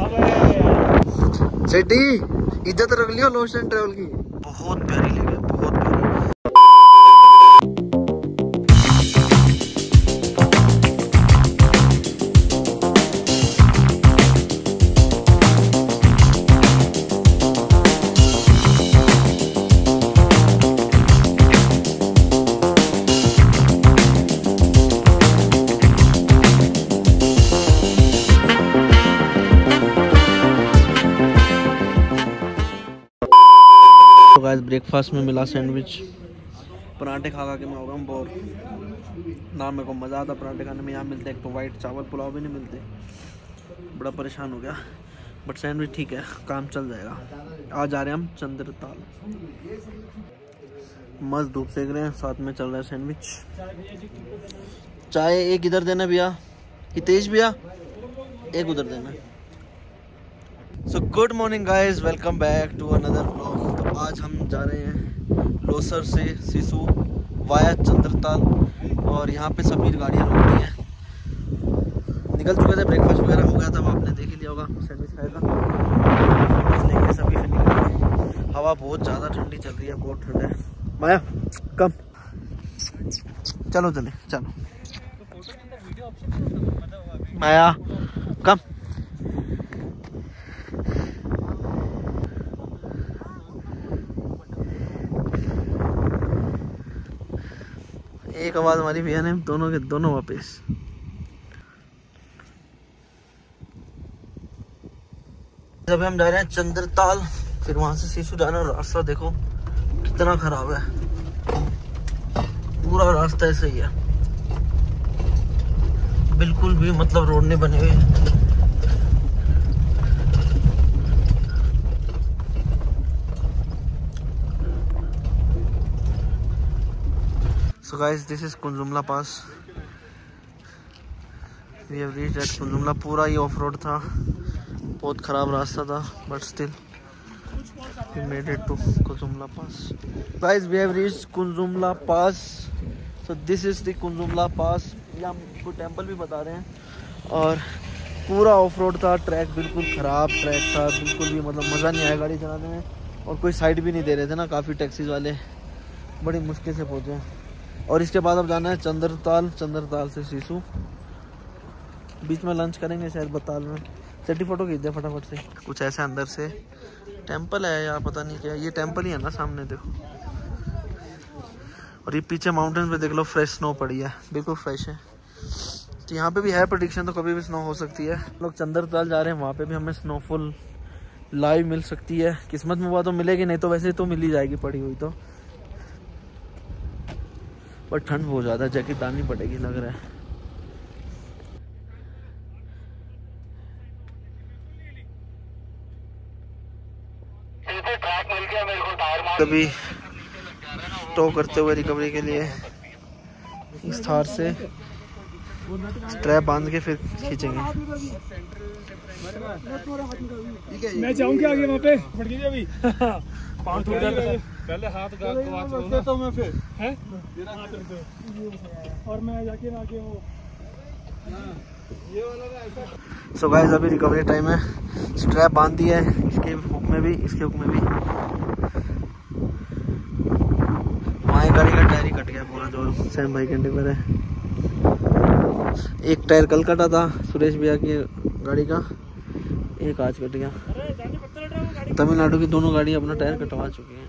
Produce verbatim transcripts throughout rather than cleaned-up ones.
शेट्टी इज्जत रख लियो lost and travel की, बहुत प्यारी लगी, बहुत प्यारी। ब्रेकफास्ट में मिला सैंडविच, पराठे खा खा के मैं हो गया हूँ बोर। ना मेरे को मज़ा आता पराठे खाने में, यहाँ मिलते एक तो वाइट चावल, पुलाव भी नहीं मिलते, बड़ा परेशान हो गया। बट सैंडविच ठीक है, काम चल जाएगा। आज आ रहे हैं हम चंद्र ताल, मस्त धूप सेक रहे हैं, साथ में चल रहा है सैंडविच। चाय एक इधर देना भैया, हितेश भैया एक उधर देना। So good morning guys, welcome back to another vlog. आज हम जा रहे हैं लोसर से सिसु वाया चंद्रताल, और यहाँ पे सभी गाड़ियाँ रुकती हैं। निकल चुके थे, ब्रेकफास्ट वगैरह हो गया था, वो आपने देख ही लिया होगा, सैंडविच खाएगा लेके सभी फिर निकल गए। हवा बहुत ज़्यादा ठंडी चल रही है, बहुत ठंड है। माया कम चलो चले चलो माया कम। एक आवाज हमारी भैया ने, दोनों के दोनों वापस। जब हम जा रहे हैं चंद्रताल, फिर वहां से सिसु जाना। रास्ता देखो कितना खराब है, पूरा रास्ता ऐसे ही है, बिल्कुल भी मतलब रोड नहीं बनी हुई है। So guys, this is कुंजुमला pass, we have reached at कुंजुमला। पूरा ये ऑफ रोड था, बहुत ख़राब रास्ता था, but still we made it to Kunzum La pass. Guys, we have reached Kunzum La pass, so this is the Kunzum La pass. ये हमको टेम्पल भी बता रहे हैं, और पूरा ऑफ रोड था, ट्रैक बिल्कुल ख़राब ट्रैक था, बिल्कुल भी मतलब मज़ा नहीं आया गाड़ी चलाने में। और कोई साइड भी नहीं दे रहे थे ना, काफ़ी टैक्सीज वाले, बड़ी मुश्किल से पहुँचे। और इसके बाद अब जाना है चंद्रताल, चंद्रताल से सिसु। बीच में लंच करेंगे शायद बताल में। चट्टी फोटो खींच दे फटाफट से। कुछ ऐसा अंदर से टेंपल है यार, पता नहीं क्या, ये टेंपल ही है ना सामने देखो। और ये पीछे माउंटेन पे देख लो, फ्रेश स्नो पड़ी है, बिल्कुल फ्रेश है। तो यहाँ पे भी है प्रेडिक्शन, तो कभी भी स्नो हो सकती है। लोग चंद्रताल जा रहे हैं, वहाँ पर भी हमें स्नोफॉल लाइव मिल सकती है, किस्मत में हुआ तो मिलेगी, नहीं तो वैसे तो मिल ही जाएगी पड़ी हुई तो। पर ठंड बहुत ज़्यादा, जैकेट डालनी पड़ेगी लग रहा है। कभी टो करते हुए रिकवरी के लिए इस थार से स्ट्रैप बांध के फिर खींचेंगे। मैं जाऊंगी आगे वहाँ पे, फट गई अभी पाँव टूट जाता पहले, हाथ गाड़ तो मैं फिर हैं और मैं जाके आगे वो ये वाला ऐसा। सो गाइस, अभी रिकवरी टाइम है, स्ट्रैप बांध दी है, इसके हुक में भी, इसके हुक में भी। माय गाड़ी का टायर ही कट गया पूरा, जो सैम भाई कंडे पर है। एक टायर कल कटा था सुरेश भैया की गाड़ी का, एक आज कट गया। तमिलनाडु की दोनों गाड़ी अपना टायर कटवा चुकी हैं।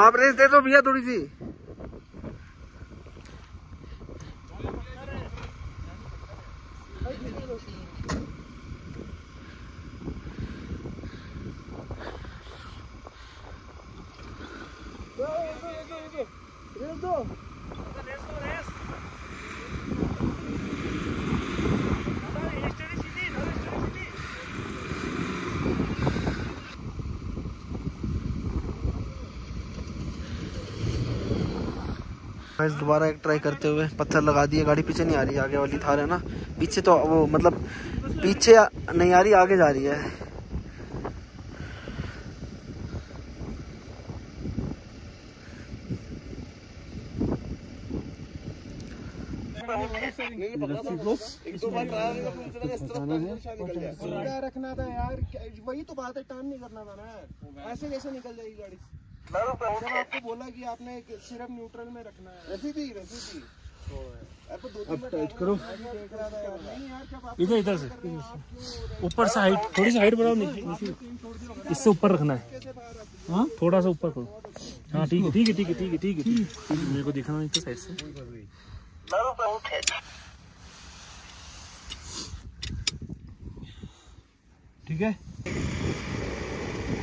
आप रेस दे दो भैया थोड़ी सी। दोबारा एक ट्राई करते हुए पत्थर लगा दिए, गाड़ी पीछे नहीं आ रही, आगे वाली थार है ना पीछे, तो वो मतलब पीछे नहीं आ रही, आगे जा रही है। रखना था यार, वही तो बात है, टर्न नहीं करना था ना, ऐसे कैसे निकल जाएगी गाड़ी। जब आपको बोला कि आपने सिर्फ न्यूट्रल में रखना है, रसी थी रसी थी अब टाइट करो इधर इधर से, ऊपर से हाइट थोड़ी सी हाइट बढ़ाओ, नीचे इससे ऊपर रखना है, हाँ थोड़ा सा ऊपर करो, हाँ ठीक है ठीक है ठीक है ठीक है ठीक है। मेरे को दिखाना इस साइड से, ठीक है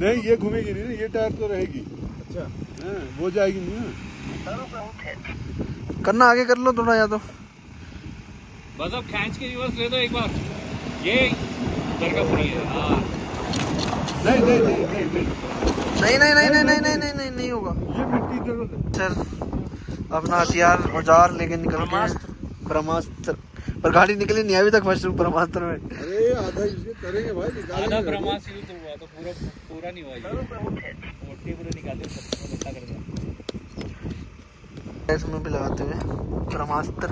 नहीं ये घूमेगी नहीं, ये टायर तो रहेगी, अच्छा वो जाएगी नहीं, करना आगे कर लो थोड़ा, या तो बस अब खींच के रिवर्स ले दो एक बार, ये उधर का फ्री है। नहीं नहीं नहीं नहीं नहीं नहीं नहीं नहीं नहीं नहीं नहीं होगा, ये मिट्टी जरूर है सर। अपना हथियार औजार लेके निकल गए ब्रह्मास्त्र पर, गाड़ी निकली नहीं अभी तक फर्स्ट ब्रह्मास्त्र में। अरे आधा इसमें करेंगे भाई, आधा ब्रह्मास्त्र ही तो हुआ, तो पूरा पूरा नहीं हुआ। इसमें भी लगाते हुए ब्रह्मास्त्र,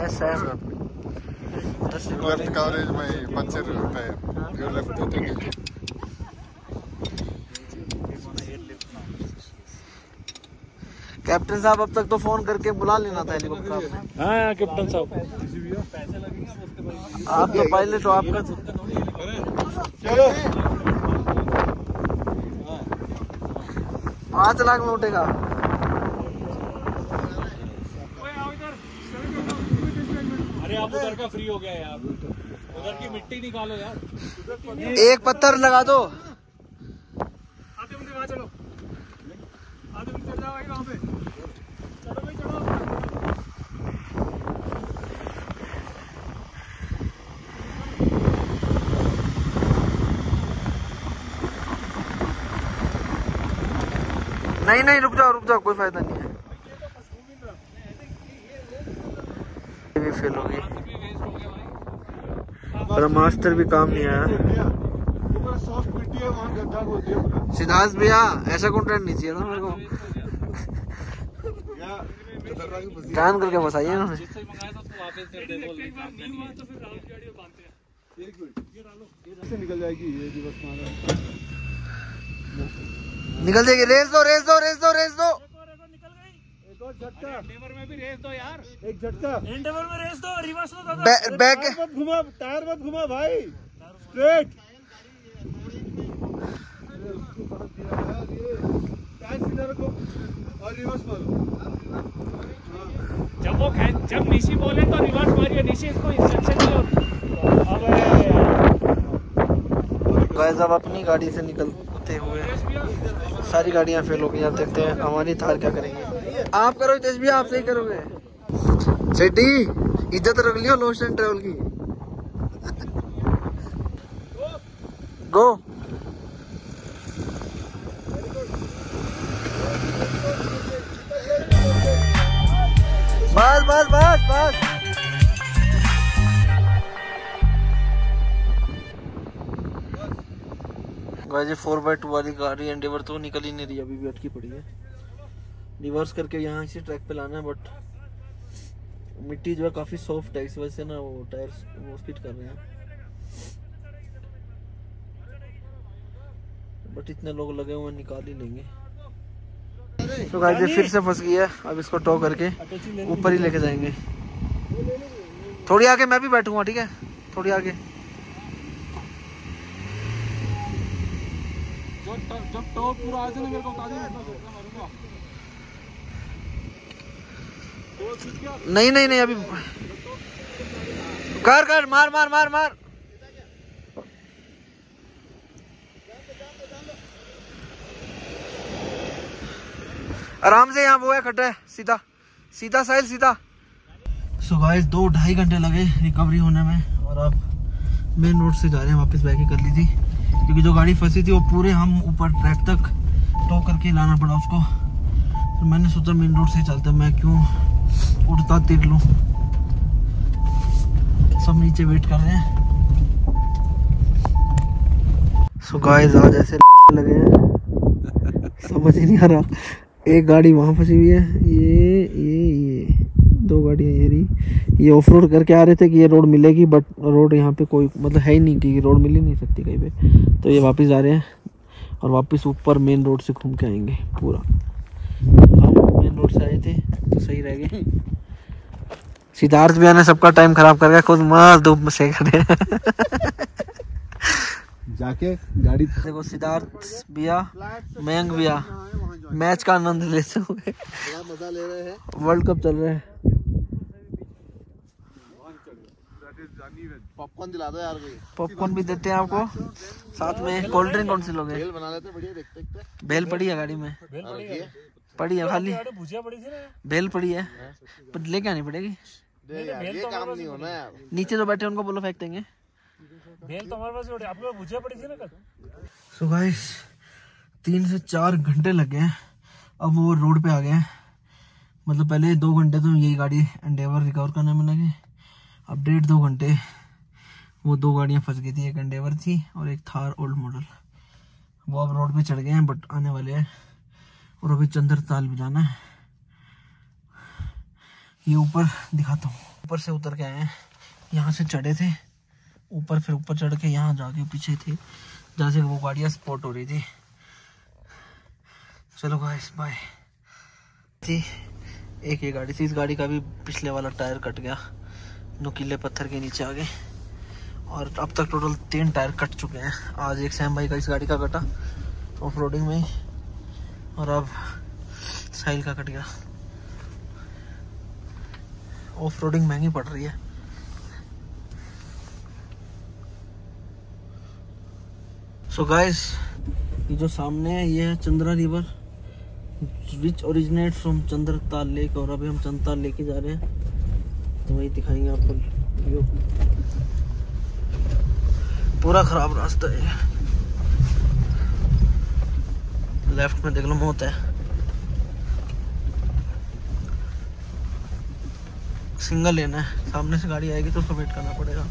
यस सर। लेफ्ट कवरेज में पंचर होता है, जो लेफ्ट होते हैं कैप्टन साहब, अब तक तो फोन करके बुला लेना था हेलीकॉप्टर आपने। हाँ कैप्टन साहब आप तो पायलट हो, आपका चलो पाँच लाख में उठेगा। उधर का फ्री हो गया यार, उधर की मिट्टी निकालो यार, एक पत्थर लगा दो। आधे बंदे वहाँ चलो, आधे बंदे चल जाओ भाई वहाँ पे, चलो भाई चलो। नहीं नहीं रुक जाओ रुक जाओ, कोई फायदा नहीं है, फेल हो गई, ब्रह्मास्त्र भी काम नहीं आया। सिद्धार्थ भैया ऐसा कंटेंट नहीं चाहिए था मेरे को, जान करके फंसाई है उन्होंने, निकल जाएगी। रेस दो रेस दो रेस दो रेस दो झटका, एंडेवर में भी रेस दो यार, एक झटका एंडेवर में रेस दो, रिवर्स में दादा बैक मत घुमा, टायर मत घुमा भाई, स्ट्रेट टायर सीधा रखो और रिवर्स मारो। जब वो जब निशी बोले तो रिवर्स मारियो, निशी इसको इंस्ट्रक्शन दो। अब गाइस अब अपनी गाड़ी से निकलते हुए सारी गाड़ियां फेल हो गई, आप देखते हैं हमारी थार क्या करेंगे। आप करो हितेश भैया, आप सही करोगे, शेट्टी इज्जत रख लियो लॉस्ट एंड ट्रेवल की। गो बस बस बस बस गाइस, फोर बाई टू वाली गाड़ी एंडेवर तो निकल ही नहीं रही, अभी भी अटकी पड़ी है। रिवर्स करके यहाँ इसी ट्रैक पे लाना है, बट मिट्टी जो है काफी सॉफ्ट है, इस वजह से ना वो टायर वो स्किड कर रहे हैं, बट इतने लोग लगे हुए निकाल ही लेंगे। तो गाइस ये फिर से फंस गया, अब इसको टो करके ऊपर ही लेके जाएंगे। थोड़ी आगे मैं भी बैठूंगा, ठीक है थोड़ी आगे, जब टो पूरा आ जाए मेरे को बता देना। नहीं नहीं नहीं अभी कर कर मार मार मार मार आराम से, यहाँ वो है खड्डा है, सीधा सीधा साहिल सीधा। सो गाइस दो ढाई घंटे लगे रिकवरी होने में और अब मेन रोड से जा रहे हैं वापस बैक कर ली थी, क्योंकि जो गाड़ी फंसी थी वो पूरे हम ऊपर ट्रैक तक टो करके लाना पड़ा उसको। तो मैंने सोचा मेन रोड से चलता, मैं क्यों उड़ता तिर लूँ। सब नीचे वेट कर रहे हैं। सो गाइस आज ऐसे लगे हैं समझ नहीं आ रहा, एक गाड़ी वहाँ फंसी हुई है, ये ये ये दो गाड़ियाँ ये रही। ये ऑफ रोड करके आ रहे थे कि ये रोड मिलेगी, बट रोड यहाँ पे कोई मतलब है ही नहीं कि रोड मिल ही नहीं सकती कहीं पे। तो ये वापस जा रहे हैं और वापस ऊपर मेन रोड से घूम के आएंगे पूरा। हम मेन रोड से आए थे तो सही रह गए। सिद्धार्थ भैया ने सबका टाइम खराब कर गया, खुद मस्त धूप में सेक रहे जाके गाड़ी। देखो सिद्धार्थ भैया, मयंक भैया मैच का आनंद लेते हुए मजा ले रहे हैं। वर्ल्ड कप चल रहा है। पॉपकॉर्न दिला दो यार, पॉपकॉर्न भी देते हैं आपको, साथ में कोल्ड ड्रिंक। कौन सी लोग हैं? बेल पड़ी है गाड़ी में, पड़ी है खाली, बेल पड़ी है, लेके आनी पड़ेगी। नीचे जो बैठे उनको बोलो फेंक देंगे। सो गाइस तीन से चार घंटे लग गए, अब वो रोड पे आ गए हैं। मतलब पहले दो घंटे तो यही गाड़ी एंडेवर रिकवर करने में लगे, अब डेढ़ दो घंटे। वो दो गाड़ियाँ फंस गई थी, एक एंडेवर थी और एक थार ओल्ड मॉडल। वो अब रोड पे चढ़ गए हैं बट आने वाले हैं। और अभी चंद्र ताल भी जाना है। ये ऊपर दिखाता हूँ, ऊपर से उतर के आए हैं। यहाँ से चढ़े थे ऊपर, फिर ऊपर चढ़ के यहाँ जाके पीछे थे जहाँ से वो गाड़ियाँ स्पॉट हो रही थी। चलो गाइस बाय। एक ये गाड़ी थी, इस गाड़ी का भी पिछले वाला टायर कट गया, नुकीले पत्थर के नीचे आ गए। और अब तक टोटल तीन टायर कट चुके हैं। आज एक सैम भाई का इस गाड़ी का कटा ऑफ रोडिंग में ही, और अब साहिल का कट गया। ऑफ रोडिंग महंगी पड़ रही है। सो गाइस ये जो सामने है ये है Chandra river, which originate from Chandra Tal lake. और अभी हम चंद्र ताल लेके जा रहे हैं, तो वही दिखाएंगे आपको व्यू। पूरा खराब रास्ता है, लेफ्ट में देख लो मौत है। सिंगल लेन है, सामने से गाड़ी आएगी तो उसको वेट करना पड़ेगा।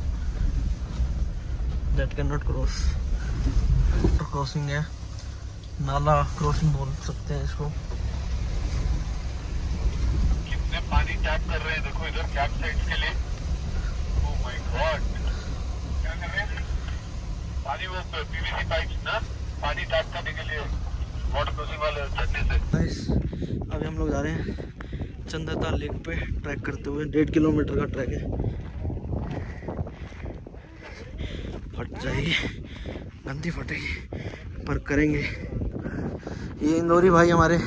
That can not cross, crossing है, नाला क्रॉसिंग बोल सकते हैं इसको। कितने पानी टैप कर रहे हैं देखो इधर कैप साइड्स के लिए। ओह माय गॉड, क्या कर रहे हैं? पानी वो पीवीसी पाइप ना, पानी टैप करने के लिए वाटर क्रॉसिंग वाले चढ़ने से। गाइस अभी हम लोग जा रहे हैं चंद्र ताल लेक पे ट्रैक करते हुए। डेढ़ किलोमीटर का ट्रैक है। फट जाएगी, गंदी फटेगी, पर करेंगे। ये इंदौरी भाई हमारे,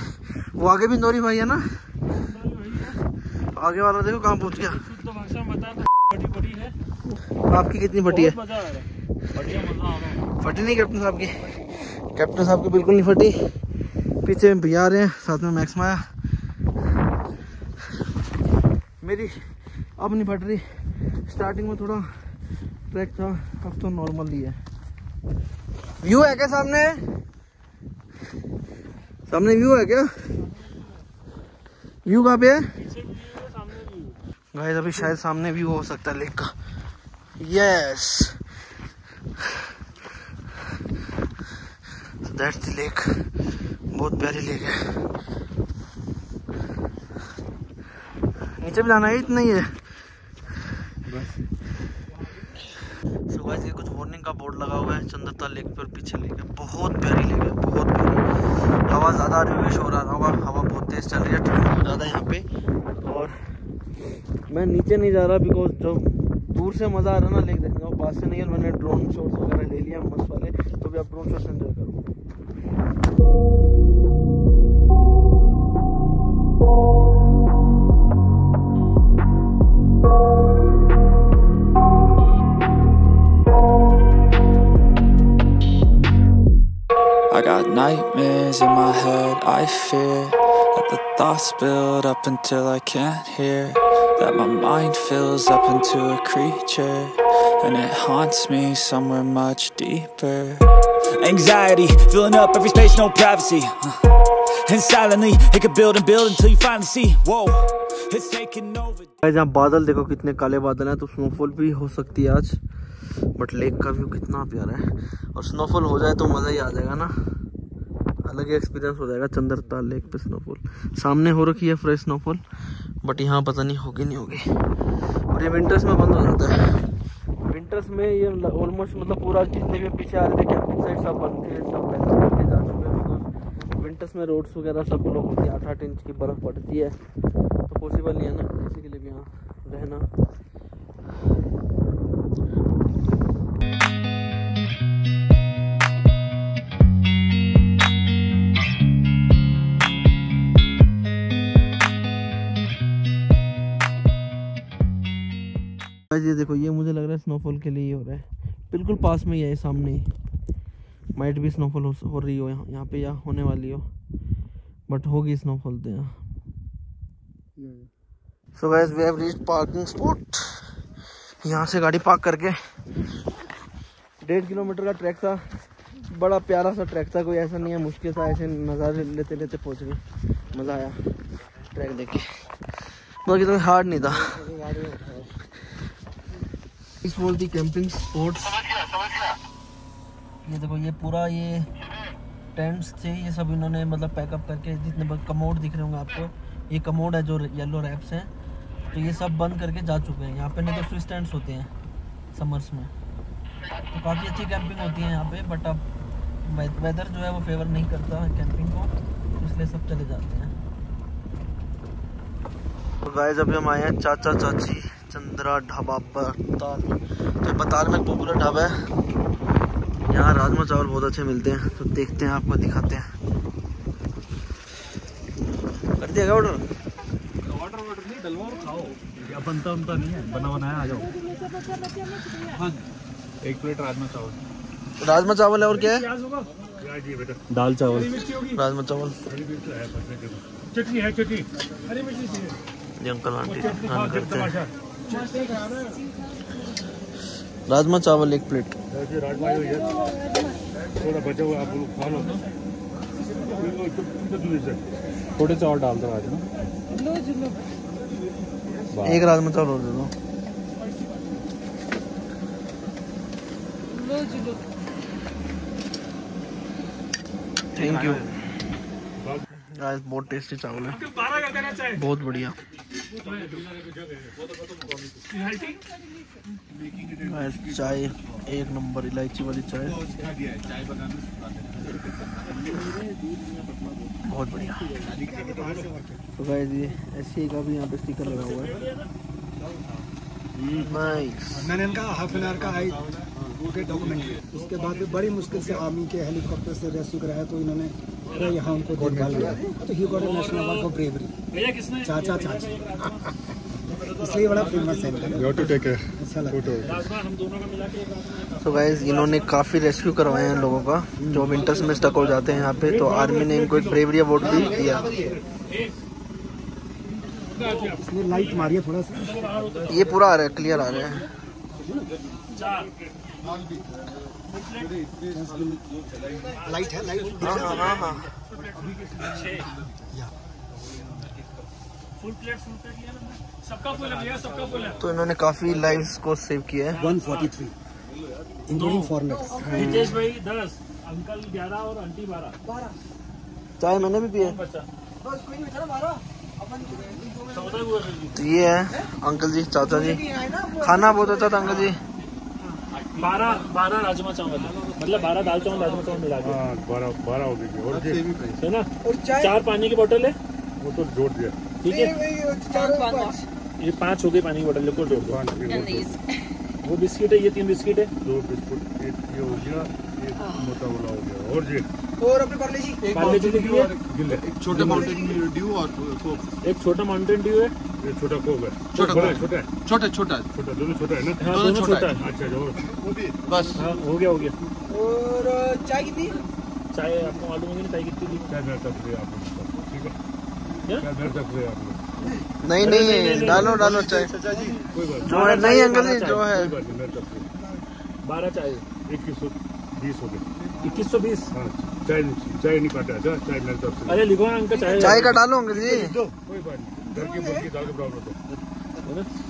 वो आगे भी इंदौरी भाई है ना, आगे वाला देखो कहाँ पहुँच गया। आपकी कितनी फटी है? फटी नहीं कैप्टन साहब की, कैप्टन साहब की बिल्कुल नहीं फटी। पीछे भैया आ रहे हैं साथ में मैक्स माया। मेरी अब नहीं फट रही, स्टार्टिंग में थोड़ा ट्रैक था, अब तो नॉर्मल ही है। व्यू है क्या सामने? सामने व्यू है क्या? व्यू कहाँ पे है? गाइस अभी शायद सामने व्यू हो सकता है लेक का। यस दैट्स द लेक, बहुत प्यारी लेक है। नीचे भी जाना है, इतना ही है। सो गाइस ये कुछ वार्निंग का बोर्ड लगा हुआ है चंद्र ताल लेक पर, पीछे लेक है। बहुत प्यारी लेक है, बहुत प्यारी। हवा ज़्यादा रिवेश हो रहा, हवा हवा बहुत तेज़ चल रही है, ठंड ज़्यादा यहाँ पे। और मैं नीचे नहीं जा रहा बिकॉज जो दूर से मज़ा आ रहा है ना लेक देखने का, पास से नहीं। और मैंने ड्रोन शॉट्स वगैरह ले लिया मस्त वाले, तो भी आप ड्रोन शॉट्स एंजॉय करो। Nightmares in my head, I fear that the thoughts build up until I can't hear that my mind fills up into a creature, and it haunts me somewhere much deeper. Anxiety, filling up every space, no privacy. And silently, it could build and build until you finally see. Whoa, it's taking over. Guys यहाँ बादल देखो कितने काले बादल हैं, तो snowfall भी हो सकती है आज। बट लेक का व्यू कितना प्यारा है, और स्नोफॉल हो जाए तो मज़ा ही आ जाएगा ना, अलग ही एक्सपीरियंस हो जाएगा। चंद्र ताल लेक पे स्नोफॉल सामने हो रखी है, फ्रेश स्नोफॉल, बट यहाँ पता नहीं होगी नहीं होगी। और ये विंटर्स में बंद हो जाता है, विंटर्स में ये ऑलमोस्ट मतलब पूरा जितने भी पीछे आ रहे थे कैंपिंग साइड सब बंद थे, सब पैसा करके जा चुके हैं। बिकॉज विंटर्स में रोड्स वगैरह सब ब्लॉक होती है, आठ आठ इंच की बर्फ़ पड़ती है, तो पॉसिबल नहीं है ना किसी के लिए भी यहाँ रहना। ये देखो, ये मुझे लग रहा है स्नोफॉल के लिए हो रहा है, बिल्कुल पास में ही है, सामने ही। माइट भी स्नोफॉल हो, हो रही हो यहाँ यहाँ पे, यहाँ होने वाली हो, बट होगी स्नोफॉल तो यहाँ। So guys we have reached parking spot. यहाँ से गाड़ी पार्क करके, डेढ़ किलोमीटर का ट्रैक था, बड़ा प्यारा सा ट्रैक था, कोई ऐसा नहीं है मुश्किल था, ऐसे नज़ारे लेते लेते पहुँच गए। मज़ा आया ट्रैक देख के, बाकी तो हार्ड नहीं था। इस बोल दी कैंपिंग स्पॉट। ये देखो, ये पूरा ये टेंट्स थे, ये सब इन्होंने मतलब पैकअप करके, जितने कमोड दिख रहे होंगे आपको, ये कमोड है जो येलो रैप्स हैं, तो ये सब बंद करके जा चुके हैं यहाँ पे। नहीं तो स्विच टेंट्स होते हैं समर्स में, तो काफ़ी अच्छी कैंपिंग होती है यहाँ पे, बट अब वेदर जो है वो फेवर नहीं करता कैंपिंग को, तो इसलिए सब चले जाते हैं। गाइस अभी हम आए हैं चाचा चाची चंद्रा ढाबा बताल। तो ये बताल में पॉपुलर ढाबा है, यहाँ राजमा चावल बहुत अच्छे मिलते हैं, तो देखते हैं आपको दिखाते हैं। कर दिया ऑर्डर? ऑर्डर ऑर्डर नहीं, डलवाओ खाओ, क्या बनता बनता नहीं है, बना बनाया आ जाओ। हाँ, एक प्लेट राजमा चावल। राजमा चावल है और क्या है? दाल चावल, राजमा चावल, चटनी है, चटनी हरी मिर्ची चाहिए। अंकल आंटी खान करते हैं। राजमा चावल एक प्लेट, थोड़ा बचा हुआ आप लोग खा लो, थोड़े चावल डाल दो राजमा, एक राजमा चावल और दे दो। Thank you. गाइस बहुत टेस्टी चावल है, बहुत बढ़िया। चाय एक नंबर, इलायची वाली चाय, बहुत बढ़िया। तो गाइस ये ऐसी का भी यहाँ पे स्टिकर लगा हुआ है, नाइस। मैंने इनका हाफ एन आवर का आई के डॉक्यूमेंट, उसके बाद बड़ी मुश्किल से आर्मी के हेलीकॉप्टर से रेस्क्यू कराया, तो इन्होंने तो यहाँ उनको देखभाल किया, तो he got a national award for bravery, चाचा चाची, इसलिए बड़ा फेमस है। तो गाइस इन्होंने काफ़ी रेस्क्यू करवाए हैं लोगों का जो विंटर्स में स्टक हो जाते हैं यहाँ पे, तो आर्मी ने इनको एक ब्रेवरी अवार्ड भी दिया। इसमें लाइट मारिए थोड़ा सा, ये पूरा आ रहा है, क्लियर आ रहा है, लाइट है, लाइट सबका। तो इन्होंने काफी लाइव्स को सेव किया है, एक सौ तैंतालीस इंक्लूडिंग फॉरेनर्स। हितेश भाई दस, अंकल ग्यारह और आंटी बारह। चाय मैंने भी पिया है। तो ये है अंकल जी चाचा जी, खाना बहुत अच्छा था अंकल जी, बारह बारह राजमा चावल, मतलब बारह दाल चावल राजमा चावल मिला के बारह हो गई है ना। चार पानी की बोतल है, वो तो जोड़ दिया, ठीक है, चार पाँच, ये पाँच हो गई पानी की बोतल, को जोड़ दो। वो बिस्किट है, ये तीन बिस्किट है, दो बिस्कुट, एक ये हो गया, एक मोटा वाला हो गया, और जी और अपने पार्ले जी, पार्ले जी लिखिए, एक छोटा माउंटेन ड्यू और कोक, एक छोटा माउंटेन ड्यू है, ये छोटा कोक है, छोटा कोक छोटा छोटा छोटा छोटा दोनों छोटा है ना, दोनों छोटा है। अच्छा जो वो भी बस हो गया हो गया। और चाय कितनी? चाय आपको मालूम होगी ना, चाय कितनी दी? चाय भर तक ले आप, ठीक है, चाय भर तक ले आप। नहीं नहीं डालो डालो चाय जो है, नहीं अंकल जी जो है बारह चाय इक्कीस सौ बीस हो गए इक्कीस सौ बीस चाय चाय नहीं काटा चाय मेरे तरफ से। अरे लिखो अंकल चाय चाय का डालो अंकल जी कोई बात नहीं घर की मुर्गी दाल के प्रॉब्लम तो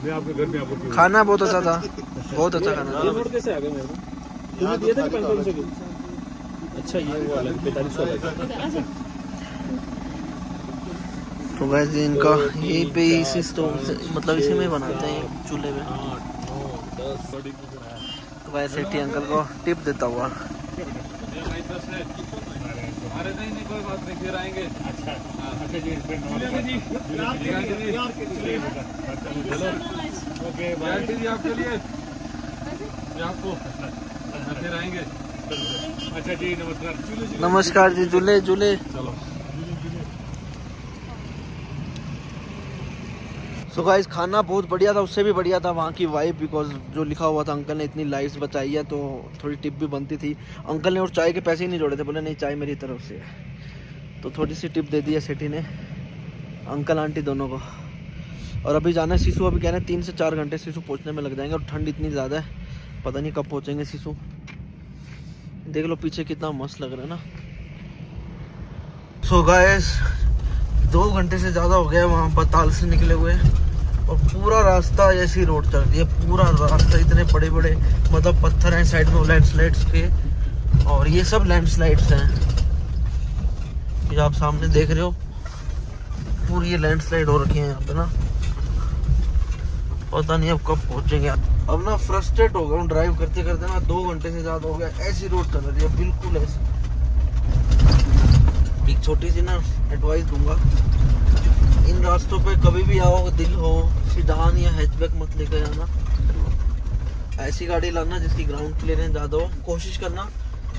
मैं आपके घर में आपको खाना बहुत अच्छा था बहुत अच्छा खाना कैसे आ गया मेरे को दिए थे पैंतालीस सौ के अच्छा ये वो अलग पैंतालीस सौ। तो वैसे इनका यही पे इसी स्टोव से मतलब इसी में बनाते हैं चूल्हे में। तो वैसे शेट्टी अंकल को टिप देता हुआ नमस्कार जी चूल्हे चूल्हे। सो गाइस खाना बहुत बढ़िया था उससे भी बढ़िया था वहाँ की वाइब बिकॉज जो लिखा हुआ था अंकल ने इतनी लाइट्स बचाई है तो थोड़ी टिप भी बनती थी अंकल ने। और चाय के पैसे ही नहीं जोड़े थे बोले नहीं चाय मेरी तरफ से तो थोड़ी सी टिप दे दी है शेट्टी ने अंकल आंटी दोनों को। और अभी जाना है सिसु अभी कहना है तीन से चार घंटे सिसु पहुँचने में लग जाएंगे और ठंड इतनी ज़्यादा है पता नहीं कब पहुँचेंगे सिसु। देख लो पीछे कितना मस्त लग रहा है ना। सो गाइस दो घंटे से ज़्यादा हो गया वहाँ पर ताल से निकले हुए और पूरा रास्ता ऐसी रोड चल रही है पूरा रास्ता इतने बड़े बड़े मतलब पत्थर हैं साइड में लैंडस्लाइड्स के और ये सब लैंडस्लाइड्स हैं ये आप सामने देख रहे हो पूरी ये लैंडस्लाइड हो रखी है यहाँ पे ना। पता नहीं अब कब पहुँचेंगे। अब ना फ्रस्ट्रेट हो गया हूँ ड्राइव करते करते ना दो घंटे से ज़्यादा हो गया ऐसी रोड चल रही है बिल्कुल ऐसी। एक छोटी सी ना एडवाइस दूंगा इन रास्तों पे कभी भी आओ दिल हो सिडान या हैचबैक मत लेकर आना ऐसी गाड़ी लाना जिसकी ग्राउंड क्लियरेंस ज़्यादा हो। कोशिश करना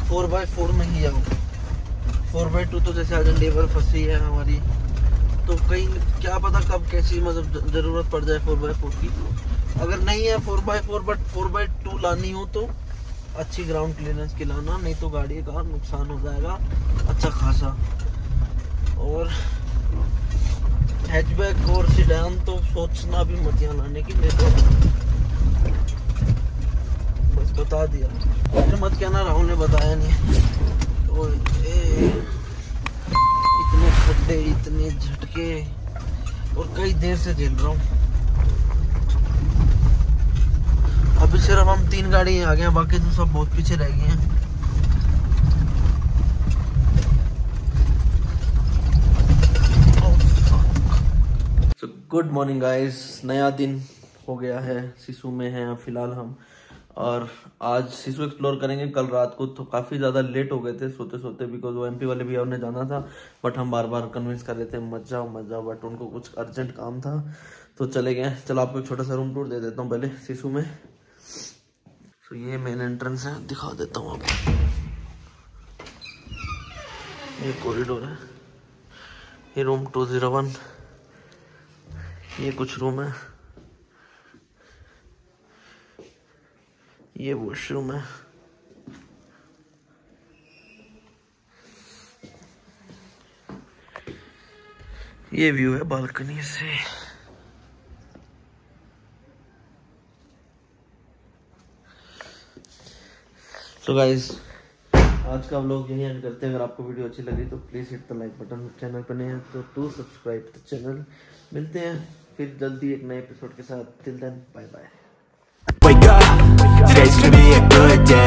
फोर बाई फोर में ही आओ फोर बाई टू तो जैसे आज लेबर फंसी है हमारी तो कहीं क्या पता कब कैसी मतलब ज़रूरत पड़ जाए फोर बाई फोर की। अगर नहीं है four by four but four by two लानी हो तो अच्छी ग्राउंड क्लियरेंस की लाना नहीं तो गाड़ी का नुकसान हो जाएगा अच्छा खासा। और हैचबैक और सीडान तो सोचना भी मत यहाँ लाने की मेरे को बस बता दिया मुझे मत कहना राहुल ने बताया नहीं। तो इतने खड्डे इतने झटके और कई देर से झेल रहा हूँ। अभी सिर्फ हम तीन गाड़ी आ गए हैं बाकी तो सब बहुत पीछे रह गए हैं। गुड मॉर्निंग गाइस नया दिन हो गया है सिसु में हैं फिलहाल हम और आज सिसु एक्सप्लोर करेंगे। कल रात को तो काफ़ी ज़्यादा लेट हो गए थे सोते सोते बिकॉज वो एमपी वाले भैया उन्हें जाना था बट हम बार बार कन्विंस कर रहे थे मत जाओ मत जाओ बट उनको कुछ अर्जेंट काम था तो चले गए। चलो आपको एक छोटा सा रूम टूर दे देता हूँ पहले सिसु में। सो ये मेन एंट्रेंस है दिखा देता हूँ आपको ये कॉरिडोर है ये रूम टू जीरो वन ये कुछ रूम है ये वॉशरूम है ये व्यू है बालकनी से। तो गाइस आज का व्लॉग यही एंड करते हैं। अगर आपको वीडियो अच्छी लगी तो please hit the like button channel पर नए हैं तो टू सब्सक्राइब द चैनल। मिलते हैं फिर जल्दी एक नए एपिसोड के साथ। Till then bye bye.